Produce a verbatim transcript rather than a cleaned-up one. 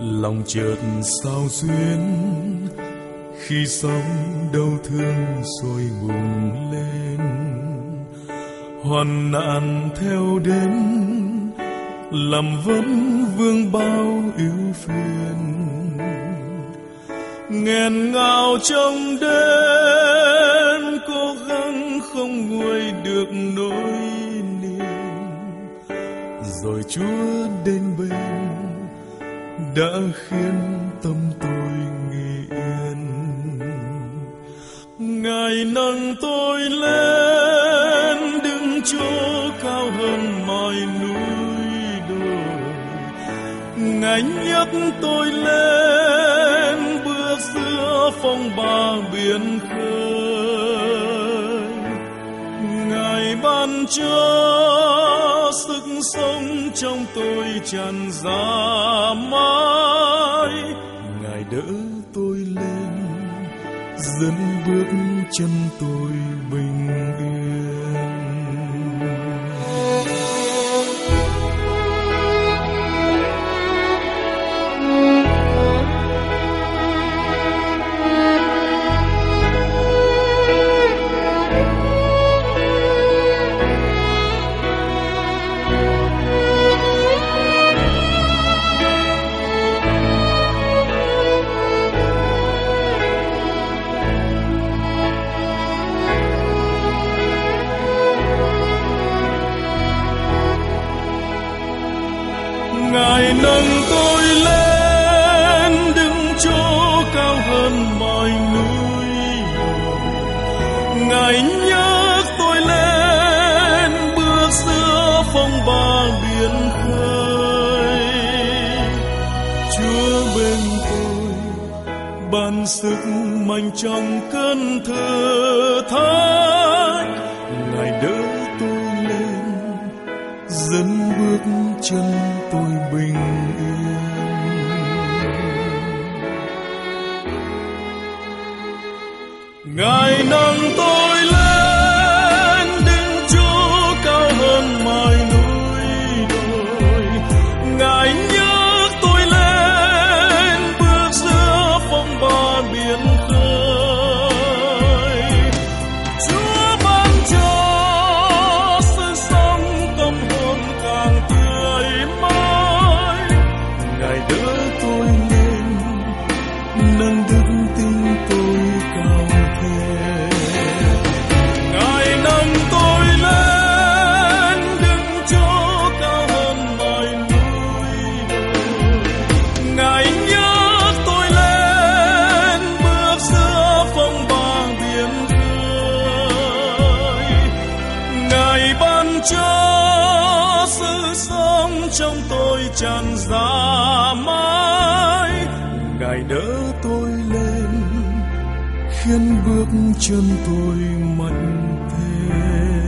lòng chợt sao duyên khi sống đau thương rồi bùng lên, hoàn nạn theo đến làm vấn vương bao ưu phiền, nghẹn ngào trong đêm cố gắng không nguôi được nỗi niềm, rồi Chúa đến bên đã khiến tâm tôi nghỉ yên. Ngài nâng tôi lên đứng chỗ cao hơn mọi núi đồi, Ngài nhấc tôi lên bước giữa phong ba biển khơi, Ngài ban cho sức sống trong tôi tràn ra mãi, Ngài đỡ tôi lên dẫn bước chân tôi bình yên. Ngài nâng tôi lên đứng chỗ cao hơn mọi núi, Ngài nhấc tôi lên bước giữa phong ba biển khơi, Chúa bên tôi ban sức mạnh trong cơn thử thách, Ngài đỡ tôi lên dẫn bước chân tôi bình yên. Ngài nâng tôi lên đứng chỗ cao hơn mọi núi đồi, Ngài nhấc tôi lên bước giữa phong ba biển khơi, Chúa ban cho sự sống tâm hồn càng tươi. Ngài đỡ tôi lên nâng đức tin tôi cao thêm, Ngài nâng tôi lên đứng chỗ cao hơn mọi núi đồi, Ngài nhấc tôi lên bước giữa phong ba biển khơi, Ngài ban cho sự sống trong tôi tràn ra mãi, Ngài đỡ tôi lên khiến bước chân tôi mạnh thêm.